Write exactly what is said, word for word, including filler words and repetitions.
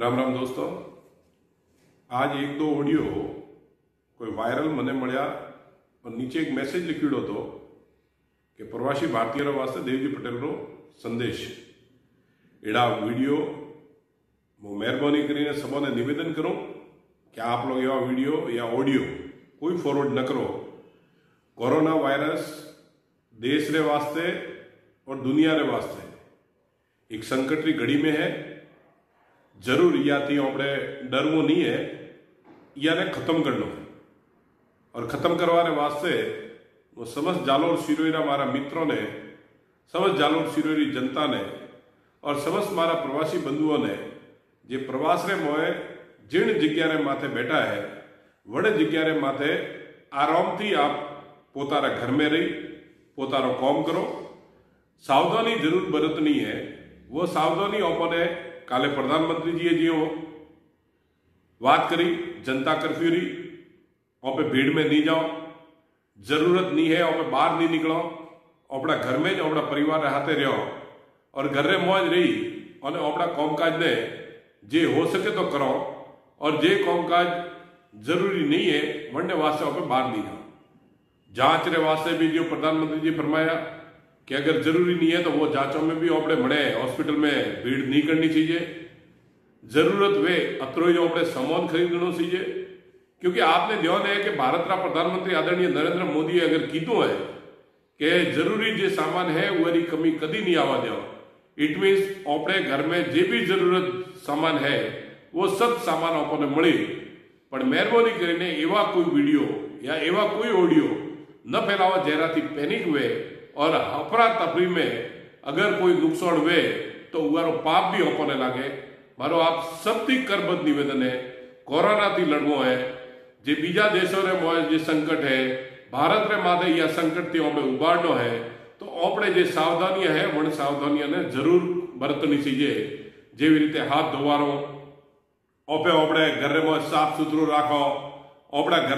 राम राम दोस्तों, आज एक दो ऑडियो कोई वायरल मने मळ्या और नीचे एक मैसेज लिखीड़ो तो कि प्रवासी भारतीयों वास्ते देवजी पटेल रो संदेश एड़ा वीडियो मु मेहरबानी करीने सबने निवेदन करो कि आप लोग एवा वीडियो या ऑडियो कोई फॉरवर्ड न करो। कोरोना वायरस देश रे वास्ते और दुनिया रे वास्ते एक संकट की घड़ी में है। जरूर या थी आपणे डरवो नहीं है, याने खत्म करनो है। और खत्म करवाने वास्ते वो समस्त जालोर सिरोईरा मारा मित्रों ने, समस्त जालोर सिरोईरी जनता ने और समस्त मारा प्रवासी बंधुओं ने जे प्रवास रे मोए जीर्ण जग्या रे माथे बैठा है, वड़े जग्या रे माथे आराम थी आप पोतारा घर में रही पोतारो काम करो। सावधानी जरूर बरतनी है। वो सावधानी आपने काले प्रधानमंत्री जीए जीओ बात करी जनता कर्फ्यू री, वहाँ पे भीड़ में नहीं जाओ, जरूरत नहीं है, वहाँ पे बाहर नहीं निकलो, अपना घर में ज अपना परिवार रहते रहो और घर में मौज रही और अपना कामकाज ने जे हो सके तो करो और जे कामकाज जरूरी नहीं है वन्य वास्ते वहाँ पे बाहर नहीं जाओ। जांच रे वास्ते भी जो प्रधानमंत्री जी फरमाया कि अगर जरूरी नहीं है तो वो जांचों में भी आपने मणे हॉस्पिटल में भीड़ नहीं करनी चाहिए। जरूरत वे अतरो जो आपने सामान खरीदना चाहिए, क्योंकि आपने ध्यान है कि भारत का प्रधानमंत्री आदरणीय नरेंद्र मोदी अगर कीधु है कि जरूरी जो सामान है वरी कमी कदी नहीं आवा दो। इट मीन्स अपने घर में जे भी जरूरत सामान है वो सब सामान आपने मिली, पर मेहरबानी करीने एवा कोई वीडियो या एवा कोई ऑडियो न फैलावा जेरा थी पेनिक हुए और अफरा तफरी में अगर कोई नुकसान हुए तो वो पाप भी होने लगे। मारो आप सबकी करबद्ध निवेदन है, कोरोना थी लड़वो है। जे बीजा देशों रे मोए जे संकट है, भारत रे माथे या संकट थी हमें उबारनो है तो आपणे जे सावधानियां है वण सावधानियां ने जरूर बरतनी चाहिए। जेवी रीते हाथ धोवानो, आपणे घर में साफ सुथरो राखो, अपना घर